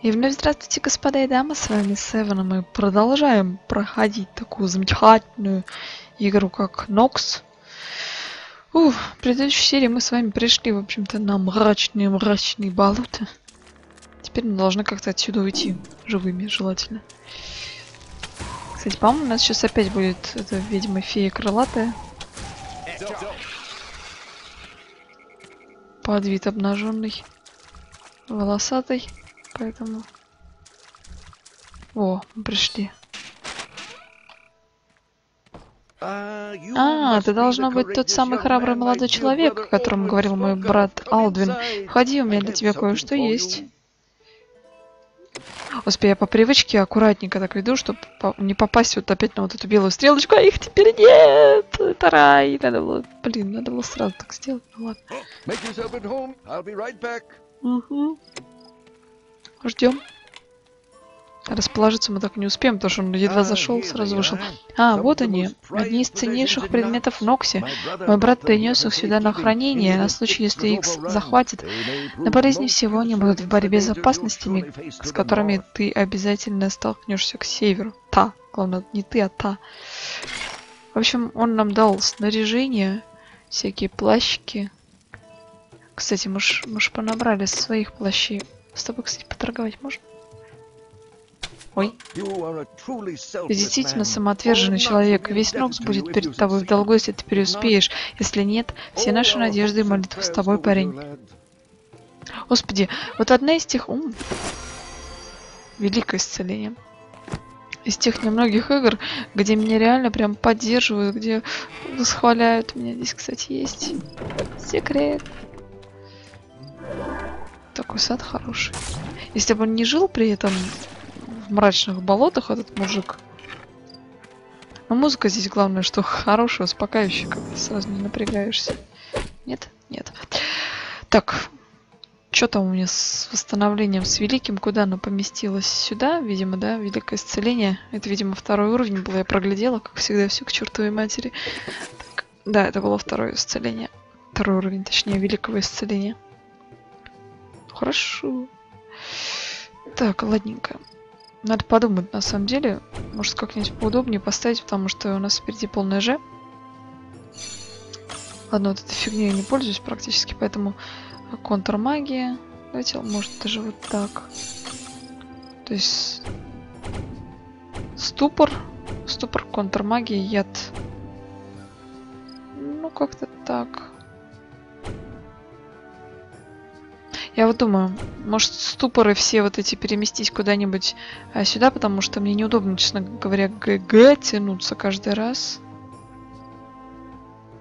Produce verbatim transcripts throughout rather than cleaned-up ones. И вновь здравствуйте, господа и дамы, с вами Севен, и мы продолжаем проходить такую замечательную игру, как Нокс. Ух, в предыдущей серии мы с вами пришли, в общем-то, на мрачные-мрачные болота. Теперь мы должны как-то отсюда уйти, живыми желательно. Кстати, по-моему, у нас сейчас опять будет эта ведьма-фея крылатая. Под вид обнаженный, волосатый. Поэтому... О, мы пришли. А, ты должна быть тот самый храбрый молодой человек, о котором говорил мой брат Алдвин. Входи, у меня для тебя кое-что есть. Успей, я по привычке аккуратненько так веду, чтобы не попасть вот опять на вот эту белую стрелочку. А их теперь нет! Это рай! Надо было... Блин, надо было сразу так сделать. Ну ладно. Угу. Ждем. Расположиться мы так не успеем, потому что он едва зашел, сразу вышел. А, вот они. Одни из ценнейших предметов в Ноксе. Мой брат принес их сюда на хранение, на случай, если их захватит. На болезни всего они будут в борьбе с опасностями, с которыми ты обязательно столкнешься к северу. Та. Главное, не ты, а та. В общем, он нам дал снаряжение, всякие плащики. Кстати, мы ж, мы ж понабрали своих плащей. С тобой, кстати, поторговать можно? Ой. Ты действительно самоотверженный человек. Весь Нокс будет перед тобой в долгу, если ты преуспеешь. Если нет, все наши надежды и молитвы с тобой, парень. Господи, вот одна из тех... Ум. Великое исцеление. Из тех немногих игр, где меня реально прям поддерживают, где восхваляют. У меня здесь, кстати, есть секрет. Такой сад хороший. Если бы он не жил при этом в мрачных болотах, этот мужик. Но музыка здесь главное, что хорошая, успокаивающая, как сразу не напрягаешься. Нет? Нет. Так. Что там у меня с восстановлением, с великим? Куда она поместилась? Сюда, видимо, да? Великое исцеление. Это, видимо, второй уровень был. Я проглядела, как всегда, все к чертовой матери. Так. Да, это было второе исцеление. Второй уровень, точнее, великого исцеления. Хорошо. Так, ладненько. Надо подумать, на самом деле. Может, как-нибудь поудобнее поставить, потому что у нас впереди полная же. Ладно, вот этой фигней я не пользуюсь практически, поэтому контрмагия. Давайте, может, даже вот так. То есть... Ступор. Ступор, контрмагия, яд. Ну, как-то так. Я вот думаю, может, ступоры все вот эти переместить куда-нибудь а, сюда, потому что мне неудобно, честно говоря, ГГ тянуться каждый раз.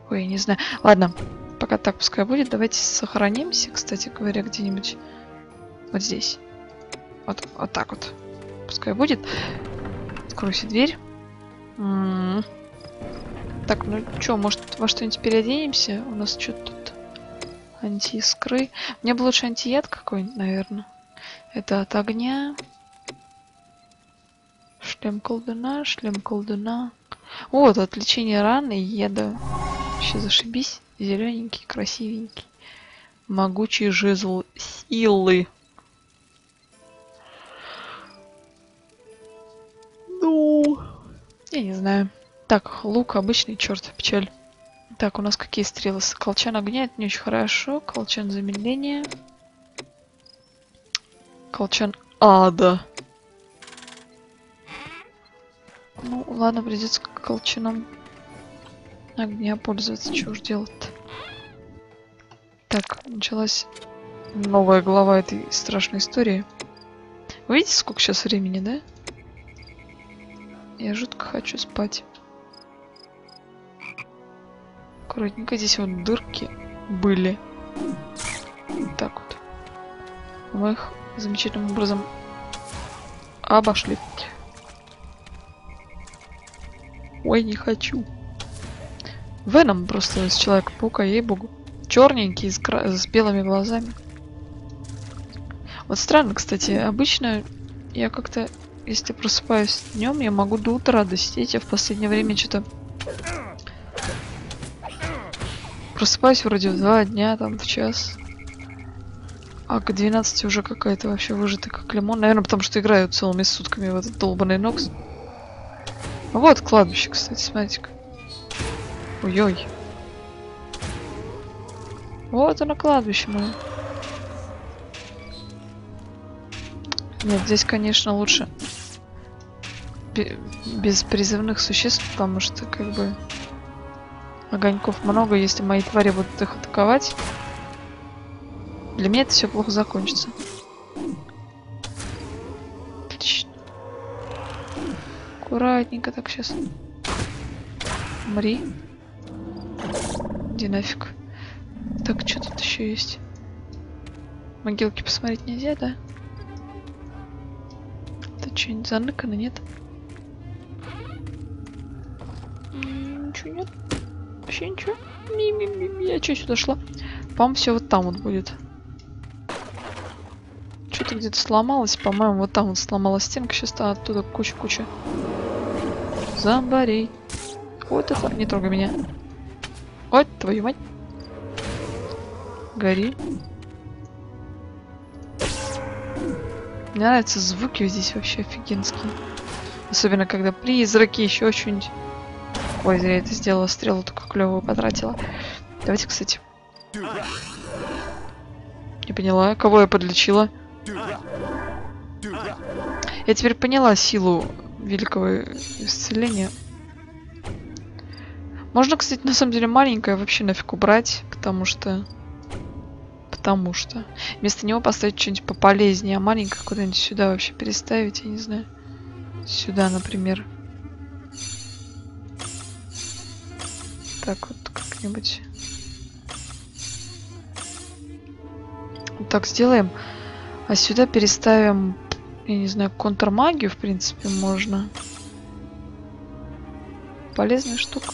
Ой, не знаю. Ладно, пока так пускай будет. Давайте сохранимся, кстати говоря, где-нибудь вот здесь. Вот, вот так вот. Пускай будет. Откройся дверь. М-м-м. Так, ну что, может, во что-нибудь переоденемся? У нас что-то... Антиискры. Мне бы лучше антияд какой-нибудь, наверное. Это от огня. Шлем колдуна, шлем колдуна. Вот, от лечения раны и еда. Еще зашибись. Зелененький, красивенький. Могучий жезл силы. Ну, я не знаю. Так, лук обычный, черт, печаль. Так, у нас какие стрелы? Колчан огня, это не очень хорошо. Колчан замедление. Колчан ада. Ну, ладно, придется колчаном огня пользоваться. Чего уж делать-то? Так, началась новая глава этой страшной истории. Вы видите, сколько сейчас времени, да? Я жутко хочу спать. Аккуратненько, здесь вот дырки были. Вот так вот. Мы их замечательным образом обошли. Ой, не хочу. Веном просто из Человека-паука, ей-богу. Черненький, с, кра... с белыми глазами. Вот странно, кстати. Обычно я как-то, если просыпаюсь днем, я могу до утра досидеть. Я в последнее время что-то... Просыпаюсь вроде в два дня, там в час. А к двенадцати уже какая-то вообще выжата как лимон. Наверное, потому что играют целыми сутками в этот долбанный Нокс. А вот кладбище, кстати, смотрите-ка. Ой-ой. Вот оно, кладбище мое. Нет, здесь, конечно, лучше без призывных существ, потому что, как бы, огоньков много. Если мои твари будут их атаковать, для меня это все плохо закончится. Отлично. Аккуратненько так сейчас. Мри. Иди нафиг. Так, что тут еще есть? Могилки посмотреть нельзя, да? Тут что-нибудь заныкано, нет? Ничего нет. Вообще ничего. Ми-ми-ми-ми. Я что сюда шла? По-моему, все вот там вот будет. Что-то где-то сломалось. По-моему, вот там вот сломалась стенка. Сейчас оттуда куча-куча зомбарей. Вот это. Не трогай меня. Вот, твою мать. Гори. Мне нравятся звуки здесь вообще офигенские. Особенно, когда призраки, еще что-нибудь. Ой, зря я это сделала. Стрелу только клевую потратила. Давайте, кстати. Не поняла, кого я подлечила. Я теперь поняла силу великого исцеления. Можно, кстати, на самом деле маленькое вообще нафиг убрать, потому что... Потому что... Вместо него поставить что-нибудь пополезнее, а маленькое куда-нибудь сюда вообще переставить, я не знаю. Сюда, например. Так вот как-нибудь... Так сделаем, а сюда переставим, я не знаю, контрмагию, в принципе, можно. Полезная штука.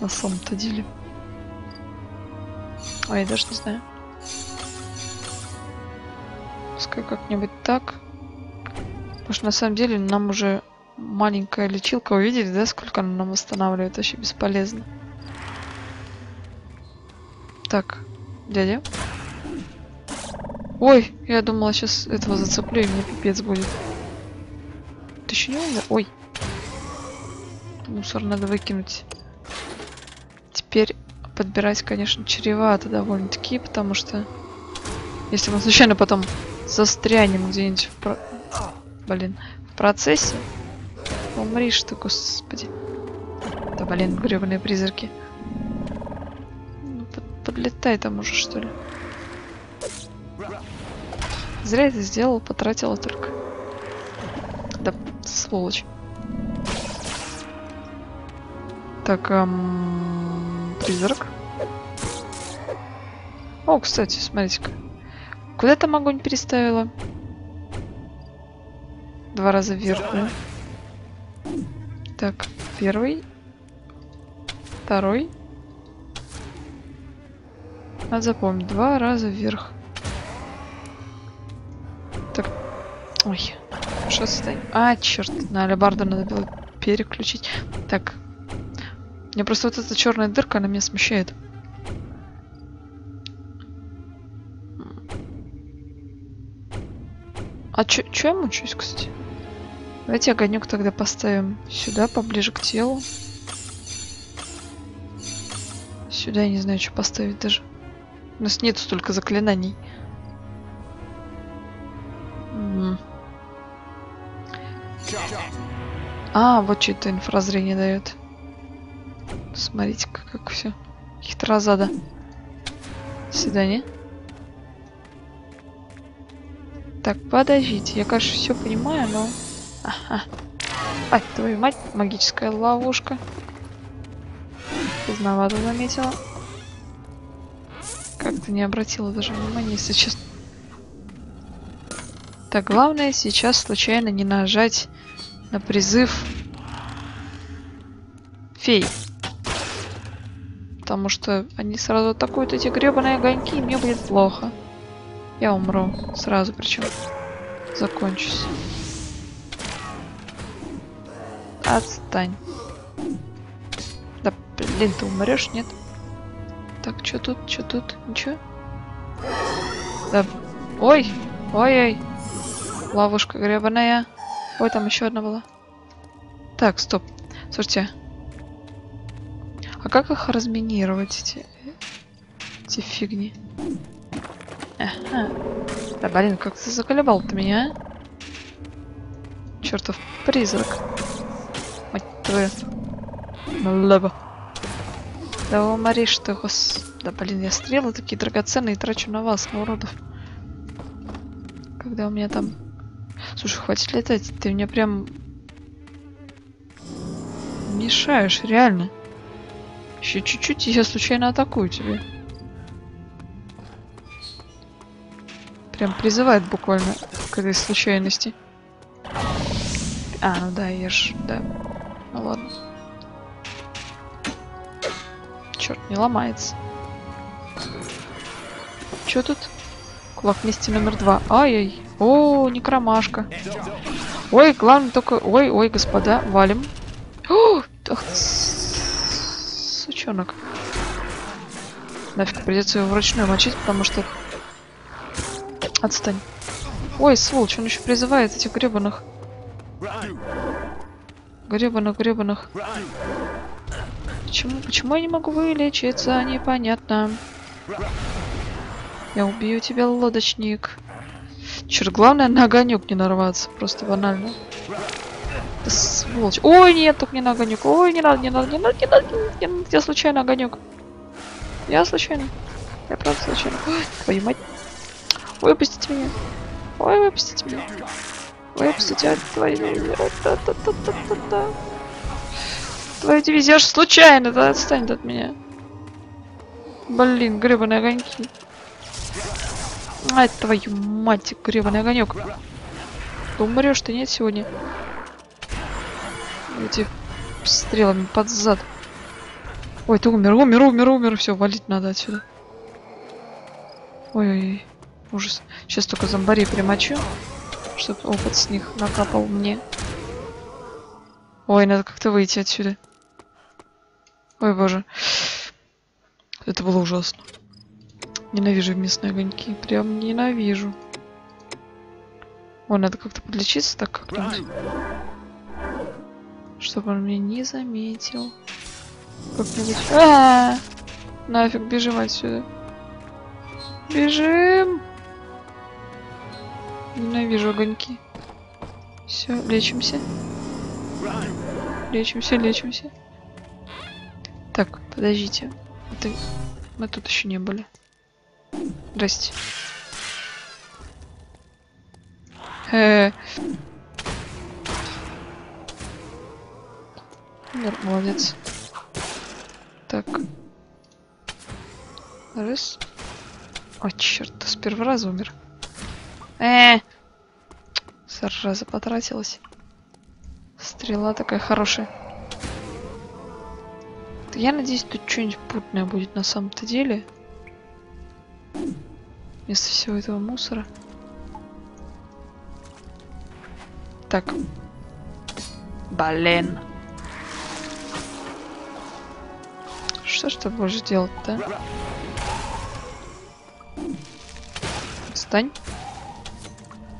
На самом-то деле. Ой, я даже не знаю. Пускай как-нибудь так. Потому что на самом деле нам уже маленькая лечилка, вы видели, да, сколько она нам восстанавливает, вообще бесполезно. Так. Дядя. Ой, я думала, сейчас этого зацеплю, и мне пипец будет. Ты еще не умер? Ой. Мусор надо выкинуть. Теперь подбирать, конечно, чревато довольно-таки, потому что... Если мы случайно потом застрянем где-нибудь в... Про... Блин, в процессе... Умришь ты, господи. Да, блин, гребаные призраки. Подлетай там уже, что ли. Зря это сделал, потратила только. Да, сволочь. Так, эм... призрак. О, кстати, смотрите-ка. Куда там огонь переставила? Два раза вверх, да? Так, первый. Второй. Надо запомнить. Два раза вверх. Так. Ой. Что состояние? А, черт. На алебарду надо было переключить. Так. Мне просто вот эта черная дырка, она меня смущает. А че я мучаюсь, кстати? Давайте огонек тогда поставим сюда, поближе к телу. Сюда я не знаю, что поставить даже. У нас нет столько заклинаний. М-м. А, вот что-то инфразрение дает. Смотрите-ка, как все. Хитрозада. До свидания. Так, подождите. Я, конечно, все понимаю, но... Ага. Ай, твою мать, магическая ловушка. Поздновато заметила. Как-то не обратила даже внимания, если честно. Так, главное сейчас случайно не нажать на призыв фей. Потому что они сразу атакуют эти гребаные огоньки, и мне будет плохо. Я умру сразу, причем закончусь. Отстань. Да, блин, ты умрешь, нет? Так, что тут, что тут? Ничего? Да... Ой! Ой-ой! Ловушка гребаная. Ой, там еще одна была. Так, стоп. Слушайте. А как их разминировать, эти, эти фигни? Ага. Да, блин, как ты заколебал ты меня, а? Чертов призрак. Мать твою. Лево. Да уморишь ты, гос... Да, блин, я стрелы такие драгоценные трачу на вас, на уродов. Когда у меня там... Слушай, хватит летать, ты мне прям... мешаешь, реально. Еще чуть-чуть, я случайно атакую тебя. Прям призывает буквально к этой случайности. А, ну да, я ж... Да. Ну ладно. Черт, не ломается. Че тут? Кулак мести номер два. Ай-яй. О, некромашка. Ой, главное только... Ой, ой, господа, валим. О, ах, сучонок. Нафиг, придется его вручную мочить, потому что... Отстань. Ой, сволочь, он еще призывает этих гребаных. Гребаных, гребаных. Почему, почему я не могу вылечиться, непонятно. Я убью тебя, лодочник. Черт, главное на огонек не нарваться, просто банально. Да, сволочь. Ой, нет, только не на огонек. Ой, не надо, не надо, не надо, не надо, не надо. Я случайно огонек. Я случайно. Я правда случайно. Ой, твою мать. Выпустите меня. Ой, выпустите меня. Выпустите, отвали. Твою дивизию, я же случайно, да, отстанет от меня. Блин, гребаные огоньки. Ай, твою мать, гребаный огонек. Ты умрешь, ты нет сегодня. Эти стрелами под зад. Ой, ты умер, умер, умер, умер. Все, валить надо отсюда. Ой-ой-ой. Ужас. Сейчас только зомбарей примочу, чтобы опыт с них накапал мне. Ой, надо как-то выйти отсюда. Ой, боже. Это было ужасно. Ненавижу местные огоньки. Прям ненавижу. Ой, надо как-то подлечиться так как-нибудь. Чтобы он меня не заметил. Как-нибудь... А-а-а! Нафиг, бежим отсюда. Бежим! Ненавижу огоньки. Все, лечимся. Лечимся, лечимся. Так, подождите. Это... Мы тут еще не были. Здрасте. Хе-хе. Молодец. Так. Раз. О, черт, с первого раза умер. Э-э. Сразу потратилась. Стрела такая хорошая. Я надеюсь, тут что-нибудь путное будет на самом-то деле. Вместо всего этого мусора. Так. Блин. Что ж ты будешь делать-то? Встань.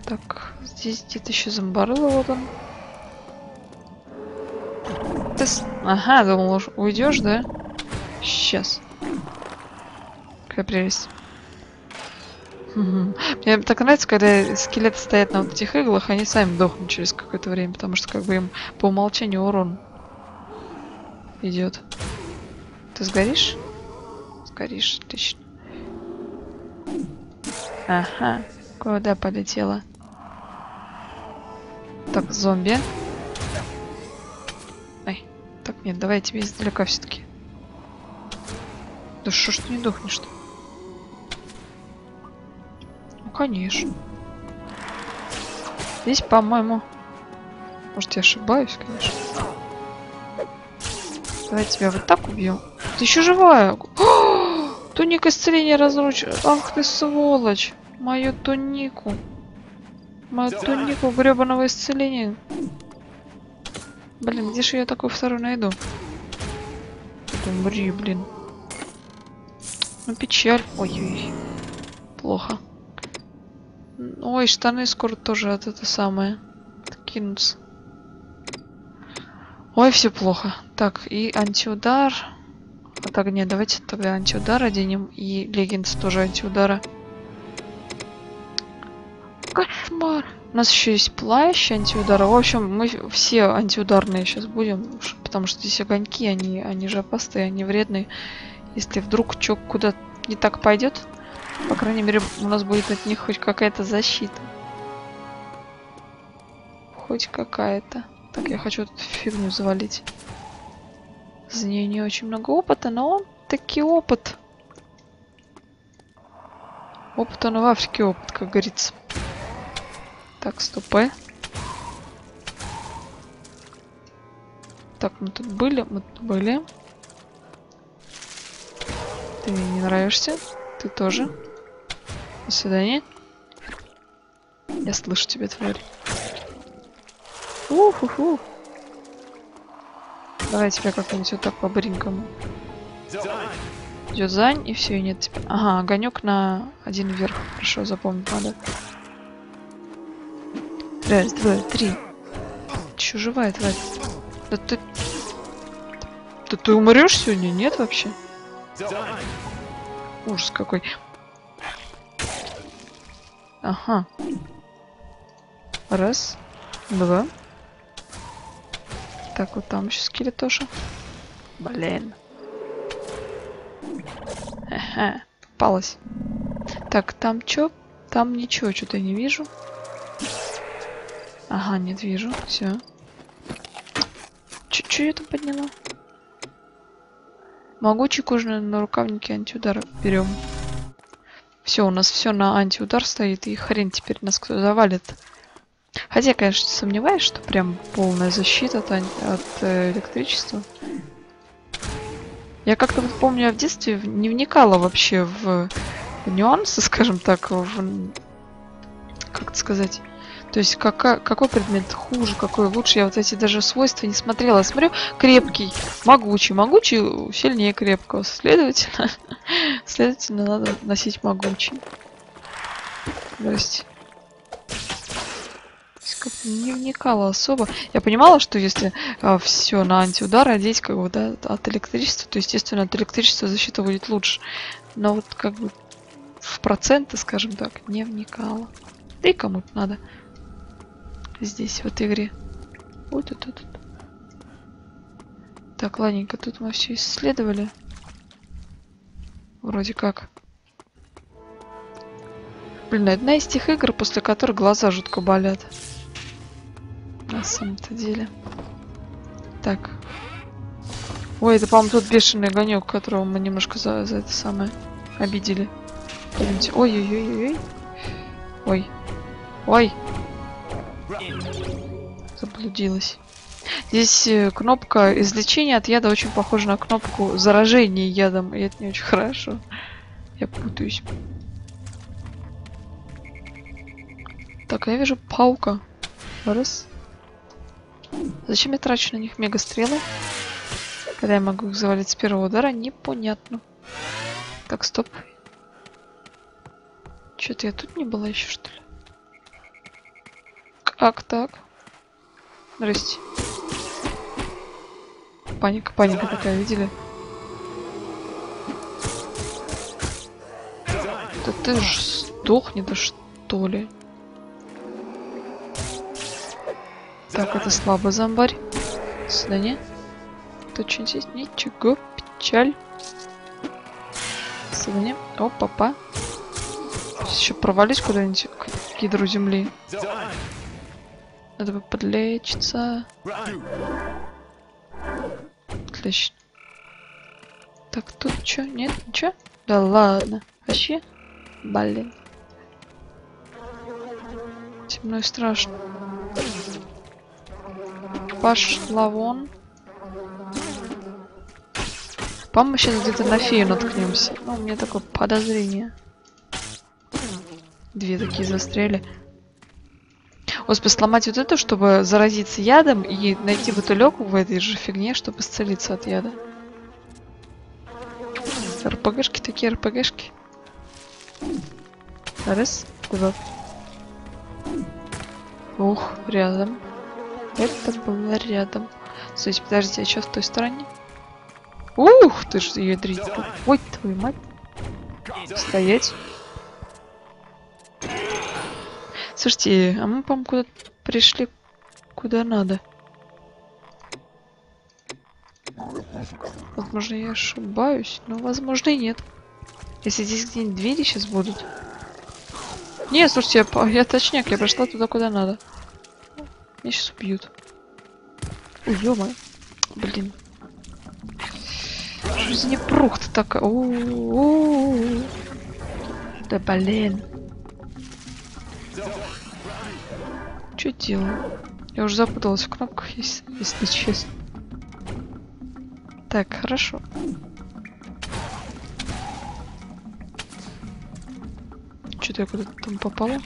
Так, здесь где-то еще зомбарыло, вот он. Ага, думал, уйдешь, да? Сейчас. Какая прелесть. Угу. Мне так нравится, когда скелеты стоят на вот этих иглах, они сами дохнут через какое-то время, потому что как бы им по умолчанию урон идет. Ты сгоришь? Сгоришь, отлично. Ага, куда полетела? Так, зомби. Ай, так, нет, давай я тебе издалека все-таки. Да что ж ты не дохнешь-то? Ну, конечно. Здесь, по-моему... Может, я ошибаюсь, конечно. Давай я тебя вот так убью. Ты еще живая! О, туника исцеления разрушена. Ах ты сволочь! Мою тунику. Мою тунику гребаного исцеления. Блин, где же я такую вторую найду? Умри, блин. Ну печаль. Ой-ой-ой. плохо. Ой, штаны скоро тоже от это самое кинутся. Ой, все плохо. Так, и антиудар от огня. Давайте тогда антиудар оденем. И леггинс тоже антиудара. Кошмар. У нас еще есть плащ антиудара. В общем, мы все антиударные сейчас будем. Потому что здесь огоньки, они, они же опасные, они вредные. Если вдруг что куда-то не так пойдет, по крайней мере, у нас будет от них хоть какая-то защита. Хоть какая-то. Так, я хочу эту фигню завалить. За нее не очень много опыта, но таки опыт. Опыт, он в Африке опыт, как говорится. Так, стопэ. Так, мы тут были, мы тут были. Ты мне не нравишься. Ты тоже. До свидания. Я слышу тебя, тварь. У-ху-ху. Давай тебя как-нибудь вот так по-бринькому. Дюзань, и все, и нет тебя. Ага, огонек на один вверх. Хорошо, запомнить надо. Раз, два, три. Че живая тварь? Да ты... Да ты умрешь сегодня? Нет вообще? Ужас какой. Ага. Раз, два. Так, вот там еще скелет тоже. Блин. Ага, попалась. Так, там что? Там ничего, что-то я не вижу. Ага, нет, вижу. Все. Чуть-чуть я там подняла. Могучий кожаный на рукавнике антиудар берем. Все, у нас все на антиудар стоит, и хрен теперь нас кто завалит. Хотя, конечно, сомневаюсь, что прям полная защита от, от э, электричества. Я как-то вот помню, я в детстве не вникала вообще в, в нюансы, скажем так, в, как это сказать. То есть как, какой предмет хуже, какой лучше. Я вот эти даже свойства не смотрела. Я смотрю, крепкий, могучий. Могучий сильнее крепкого. Следовательно, следовательно надо носить могучий. Здрасте. Как-то не вникала особо. Я понимала, что если а, все на антиудар одеть, как бы, да, от электричества, то, естественно, от электричества защита будет лучше. Но вот как бы в проценты, скажем так, не вникала. Да и кому-то надо. Здесь, в этой игре. Вот это тут. Так, ладненько, тут мы все исследовали. Вроде как. Блин, одна из тех игр, после которых глаза жутко болят. На самом-то деле. Так. Ой, это, по-моему, тот бешеный огонек, которого мы немножко за, за это самое обидели. Ой-ой-ой-ой-ой. Ой. Ой. Заблудилась. Здесь кнопка излечения от яда очень похожа на кнопку заражения ядом. И это не очень хорошо. Я путаюсь. Так, я вижу паука. Раз. Зачем я трачу на них мега стрелы? Когда я могу их завалить с первого удара, непонятно. Так, стоп. Что-то я тут не была еще, что ли? Как так? Здрасте. Паника, паника такая, видели? Да ты же сдохни, да что ли? Так, это слабый зомбарь. Сюда нет. Тут что-нибудь есть? Ничего. Печаль. Сюда нет. О, папа. Сейчас еще провались куда-нибудь к ядру земли. Надо бы подлечиться. Отлично. Так, тут что? Нет, ничего? Да ладно. Вообще? Блин. Темно и страшно. Пошла вон. По-моему, сейчас где-то на фею наткнемся. Ну, у меня такое подозрение. Две такие застряли. Господи, сломать вот эту, чтобы заразиться ядом и найти бутылек в этой же фигне, чтобы исцелиться от яда. РПГшки такие, РПГшки. Раз, два. Ух, рядом. Это было рядом. Слушайте, подожди, а что в той стороне? Ух, ты ж ее дрить. Ой, твою мать. Стоять. Слушайте, а мы, по-моему, куда-то пришли, куда надо. Возможно, я ошибаюсь, но, возможно, и нет. Если здесь где-нибудь двери сейчас будут. Не, слушайте, я, я точняк, я пошла туда, куда надо. Меня сейчас убьют. Ой, ё-моё. Блин. Что за непрух-то такая? О-о-о-о. Да блин. Чё делаю? Я уже запуталась в кнопках, если, если честно. Так, хорошо. Что-то я куда-то там попала.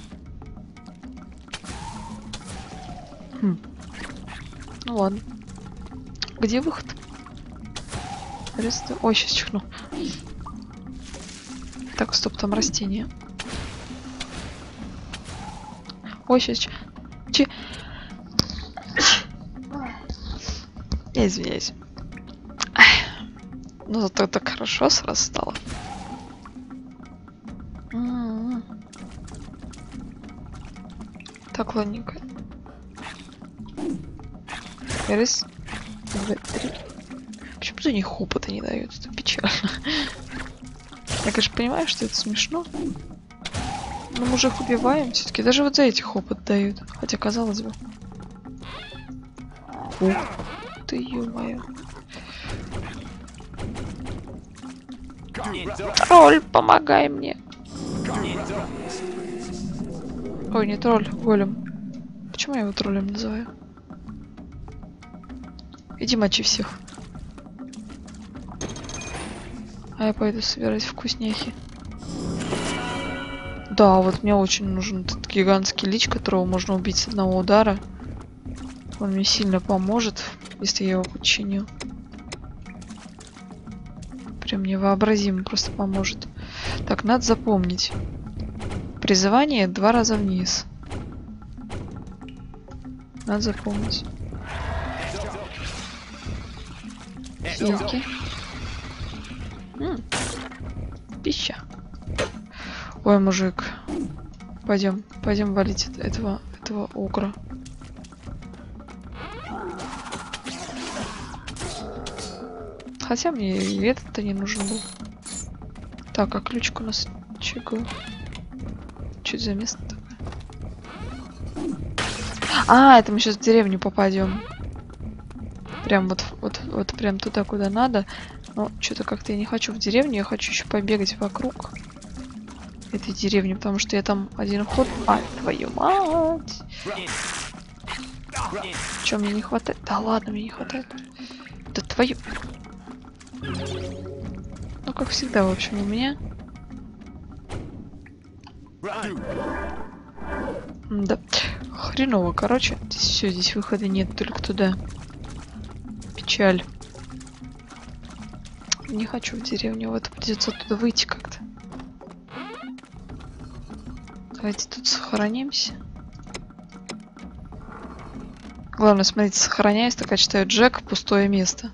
Хм. Ну ладно. Где выход? Ареста... Ой, сейчас чихну. Так, стоп, там растение. Ой, сейчас чих... Чи... Я извиняюсь. Ну зато так хорошо сразу стало. М-м-м. Так, ладненько. Раз, два, три. Почему-то они хопота не дают, это печально. Я, конечно, понимаю, что это смешно. Но мы же их убиваем все-таки. Даже вот за эти хопот дают. Хотя, казалось бы. Ух ты, ё-моё. Тролль, помогай мне. Ой, не тролль, голем. Почему я его троллем называю? Иди мочи всех. А я пойду собирать вкусняхи. Да, вот мне очень нужен этот гигантский лич, которого можно убить с одного удара. Он мне сильно поможет, если я его подчиню. Невообразимо просто поможет. Так, надо запомнить. Призывание два раза вниз. Надо запомнить. Хилки. Пища. Ой, мужик. Пойдем, пойдем валить этого, этого огра. Хотя мне и этот-то не нужен был. Так, а ключик у нас чего? Чуть за место такое. А, это мы сейчас в деревню попадем. Прям вот, вот, вот прям туда, куда надо. Но что-то как-то я не хочу в деревню. Я хочу еще побегать вокруг этой деревни, потому что я там один ход. А, твою мать! Чё, мне не хватает? Да ладно, мне не хватает. Да твою... Ну, как всегда, в общем, у меня. Да. Хреново, короче. Здесь все, здесь выхода нет, только туда. Печаль. Не хочу в деревню, вот придется оттуда выйти как-то. Давайте тут сохранимся. Главное, смотрите, сохраняясь, так я читаю Джек, пустое место.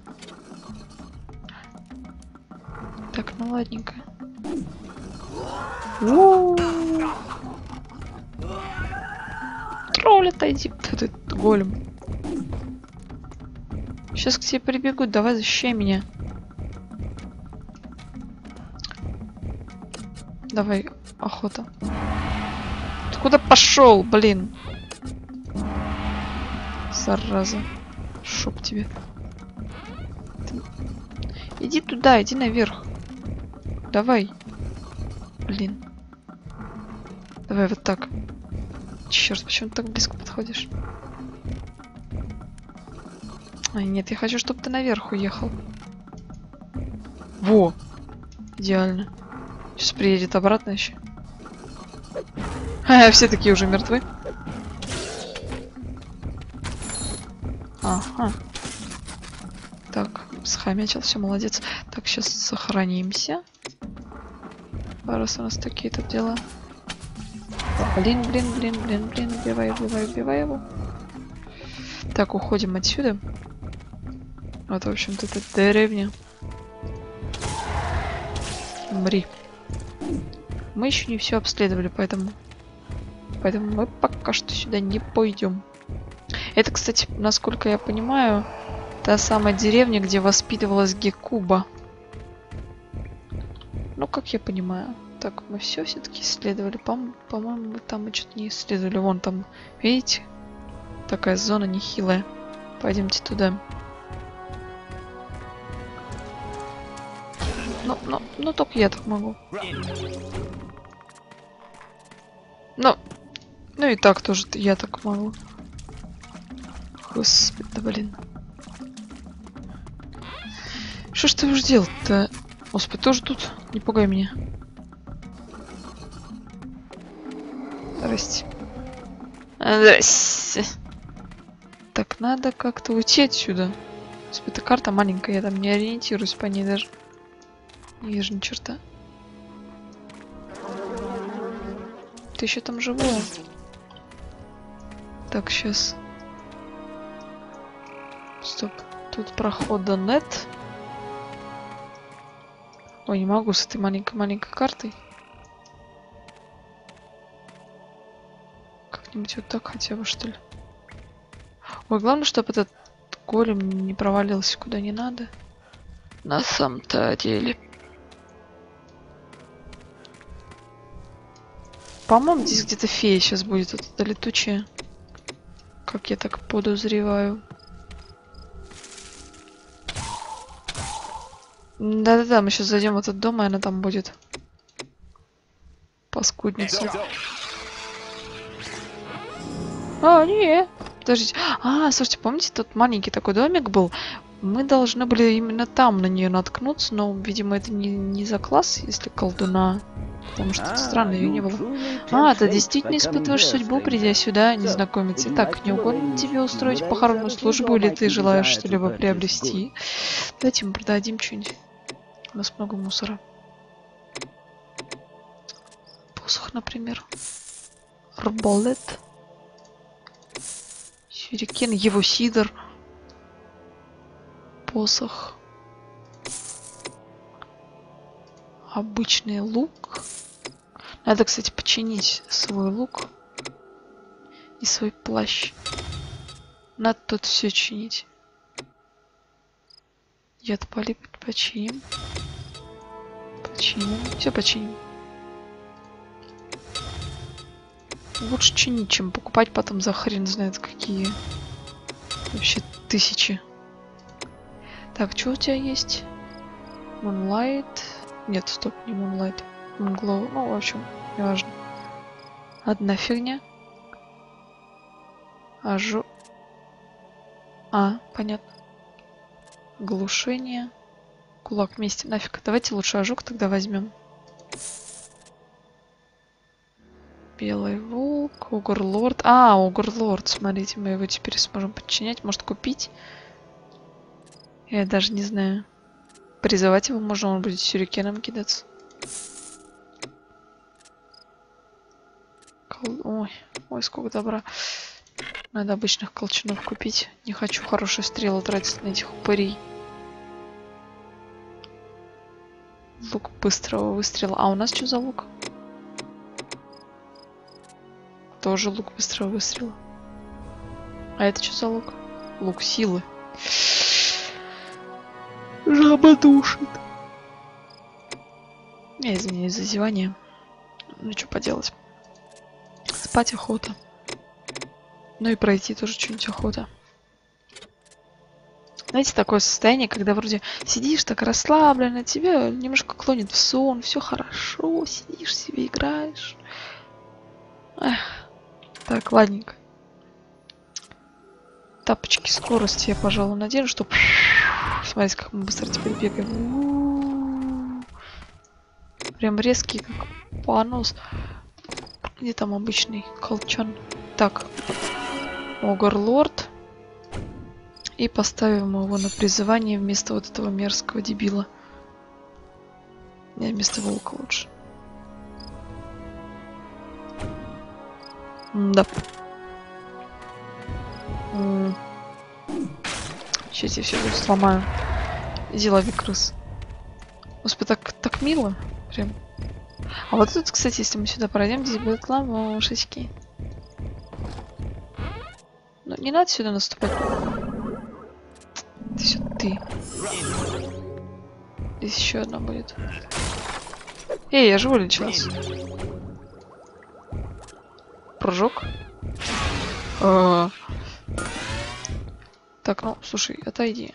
Так, ну ладненько. Тролль, отойди. Ты голем. Сейчас к тебе прибегут. Давай, защищай меня. Давай, охота. Ты куда пошел, блин? Зараза. Шоп тебе. Ты... Иди туда, иди наверх. Давай. Блин. Давай вот так. Черт, почему ты так близко подходишь? Ай, нет, я хочу, чтобы ты наверх уехал. Во! Идеально. Сейчас приедет обратно еще. А, все такие уже мертвы. Ага. Так, схомячил, все, молодец. Так, сейчас сохранимся. Раз у нас такие-то дела. Блин, блин, блин, блин, блин, убивай, убивай, убивай его. Так, уходим отсюда. Вот, в общем-то, это деревня. Мри. Мы еще не все обследовали, поэтому... Поэтому мы пока что сюда не пойдем. Это, кстати, насколько я понимаю, та самая деревня, где воспитывалась Гекуба. Ну, как я понимаю. Так, мы все все-таки исследовали. По-моему, по мы там и что-то не исследовали. Вон там, видите? Такая зона нехилая. Пойдемте туда. Ну, ну, ну только я так могу. Ну, ну и так тоже я так могу. Господи, да блин. Что ж ты будешь делать-то? Господи, тоже тут? Не пугай меня. Здрасте. Здрасте. Так, надо как-то уйти отсюда. Господи, эта карта маленькая, я там не ориентируюсь по ней даже. Не вижу ни черта. Ты еще там живое? Так, сейчас. Стоп. Тут прохода нет. Ой, не могу с этой маленькой-маленькой картой. Как-нибудь вот так хотя бы, что ли. Ой, главное, чтобы этот голем не провалился куда не надо. На самом-то деле. По-моему, здесь где-то фея сейчас будет. Вот эта летучая. Как я так подозреваю. Да-да-да, мы сейчас зайдем в этот дом, и она там будет. Паскудница. А, не. Подождите. А, слушайте, помните, тут маленький такой домик был? Мы должны были именно там на нее наткнуться, но, видимо, это не, не за класс, если колдуна. Потому что странно ее не было. А, ты действительно испытываешь судьбу, придя сюда, незнакомец. Итак, не угодно тебе устроить похоронную службу, или ты желаешь что-либо приобрести? Давайте мы продадим что-нибудь. У нас много мусора. Посох, например. Арбалет. Сюрикен, его сидор. Посох. Обычный лук. Надо, кстати, починить свой лук. И свой плащ. Надо тут все чинить. Яд полипать починим. Починим. Все починим. Лучше чинить, чем покупать потом за хрен знает какие. Вообще тысячи. Так, что у тебя есть? Moonlight. Нет, стоп, не Moonlight. Moonglow. Ну, в общем, не важно. Одна фигня. Ажу. А, понятно. Глушение. Кулак вместе. Нафиг. Давайте лучше ожог тогда возьмем. Белый волк. Огор-лорд. А, Огор-лорд. Смотрите, мы его теперь сможем подчинять. Может, купить? Я даже не знаю. Призывать его можно, он будет сюрикеном кидаться. Кол... Ой, ой, сколько добра. Надо обычных колчанов купить. Не хочу хорошие стрелы тратить на этих упырей. Лук быстрого выстрела. А у нас что за лук? Тоже лук быстрого выстрела. А это что за лук? Лук силы. Жаба душит. Я извиняюсь за зевание. Ну что поделать. Спать охота. Ну и пройти тоже что-нибудь охота. Знаете, такое состояние, когда вроде сидишь так расслабленно, тебя немножко клонит в сон, все хорошо, сидишь себе, играешь. Эх. Так, ладненько. Тапочки скорости я, пожалуй, надену, чтобы... Смотрите, как мы быстро теперь бегаем. У-у-у. Прям резкий, как понос. Где там обычный колчан? Так. Огор-лорд. И поставим его на призывание вместо вот этого мерзкого дебила. Не, вместо волка лучше. Да. Сейчас я все тут сломаю. Деловик крыс. Господи, так, так мило. Прям. А вот тут, кстати, если мы сюда пройдем, здесь будут ловушечки. Ну, не надо сюда наступать. Это все ты. Здесь еще одна будет. Эй, я же вылечилась. Прыжок. А -а -а. Так, ну, слушай, отойди.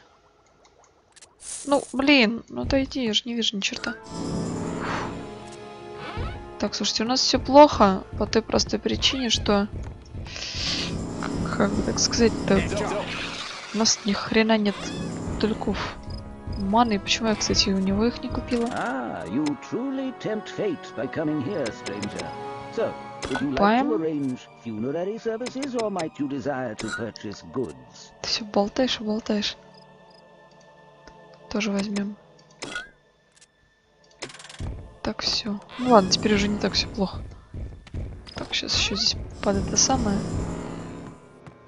Ну, блин, ну отойди, я же не вижу ни черта. Так, слушайте, у нас все плохо по той простой причине, что... Как бы так сказать-то... У нас ни хрена нет тальков. Маны, почему я, кстати, у него их не купила? Пайм. Ты все болтаешь и болтаешь. Тоже возьмем. Так, все. Ну ладно, теперь уже не так все плохо. Так, сейчас еще здесь падает это самое.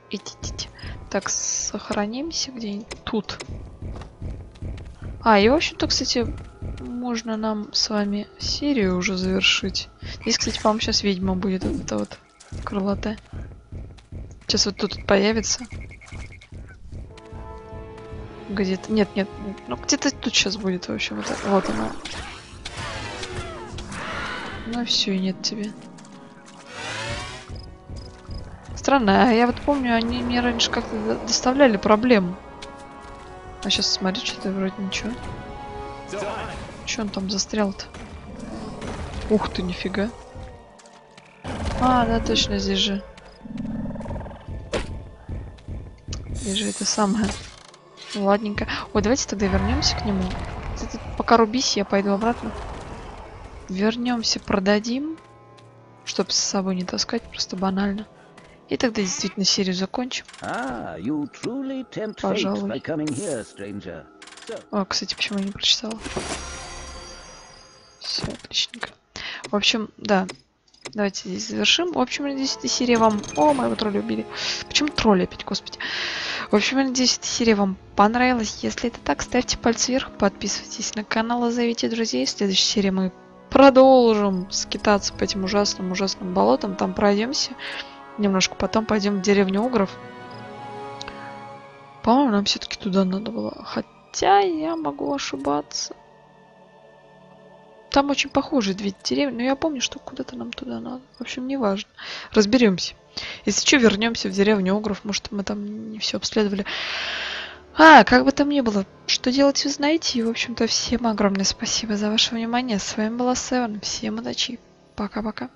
Идите. Так, сохранимся где-нибудь тут. А, и в общем-то, кстати, можно нам с вами серию уже завершить. Здесь, кстати, по-моему, сейчас ведьма будет, вот эта вот крылатая. Сейчас вот тут появится. Где-то... Нет, нет, нет. Ну, где-то тут сейчас будет, в общем. Вот, вот она. Ну, все, и нет тебе. Странно, а я вот помню, они мне раньше как-то доставляли проблем. А сейчас смотри, что-то вроде ничего. Че он там застрял-то? Ух ты, нифига. А, да, точно, здесь же. Здесь же это самое. Ну, ладненько. Ой, давайте тогда вернемся к нему. Ты тут пока рубись, я пойду обратно. Вернемся, продадим. Чтоб с собой не таскать, просто банально. И тогда действительно серию закончим. Пожалуй. О, кстати, почему я не прочитала? Все, отличненько. В общем, да. Давайте здесь завершим. В общем, надеюсь, эта серия вам... О, моего тролля убили. Почему тролля опять, господи? В общем, надеюсь, эта серия вам понравилась. Если это так, ставьте пальцы вверх, подписывайтесь на канал и зовите друзей. В следующей серии мы продолжим скитаться по этим ужасным-ужасным болотам. Там пройдемся. Немножко потом пойдем в деревню Огров. По-моему, нам все-таки туда надо было. Хотя я могу ошибаться. Там очень похожие две деревни. Но я помню, что куда-то нам туда надо. В общем, не важно. Разберемся. Если что, вернемся в деревню Огров. Может, мы там не все обследовали. А, как бы там ни было, что делать, вы знаете. И, в общем-то, всем огромное спасибо за ваше внимание. С вами была Севен. Всем удачи. Пока-пока.